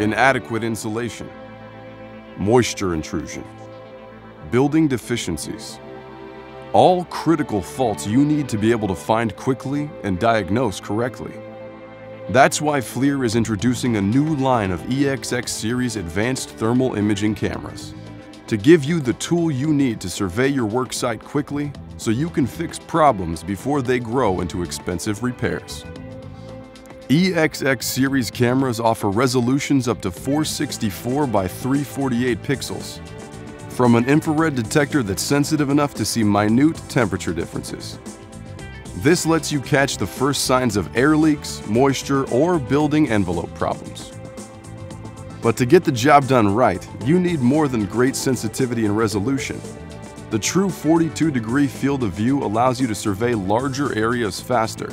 Inadequate insulation, moisture intrusion, building deficiencies, all critical faults you need to be able to find quickly and diagnose correctly. That's why FLIR is introducing a new line of EXX Series advanced thermal imaging cameras to give you the tool you need to survey your work site quickly so you can fix problems before they grow into expensive repairs. EXX Series cameras offer resolutions up to 464 by 348 pixels, from an infrared detector that's sensitive enough to see minute temperature differences. This lets you catch the first signs of air leaks, moisture, or building envelope problems. But to get the job done right, you need more than great sensitivity and resolution. The true 42-degree field of view allows you to survey larger areas faster.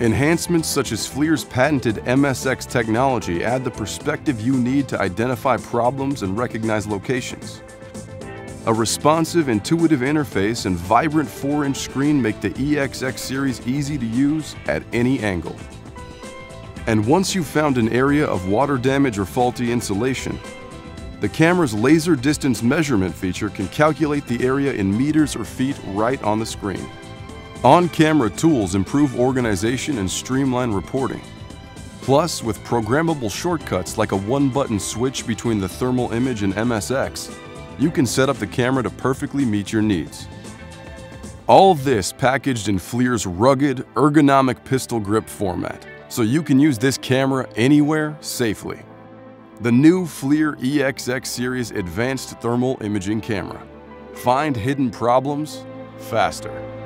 Enhancements such as FLIR's patented MSX technology add the perspective you need to identify problems and recognize locations. A responsive, intuitive interface and vibrant 4-inch screen make the EXX Series easy to use at any angle. And once you've found an area of water damage or faulty insulation, the camera's laser distance measurement feature can calculate the area in meters or feet right on the screen. On-camera tools improve organization and streamline reporting. Plus, with programmable shortcuts like a one-button switch between the thermal image and MSX, you can set up the camera to perfectly meet your needs. All this packaged in FLIR's rugged, ergonomic pistol grip format, so you can use this camera anywhere safely. The new FLIR EXX Series Advanced Thermal Imaging Camera. Find hidden problems faster.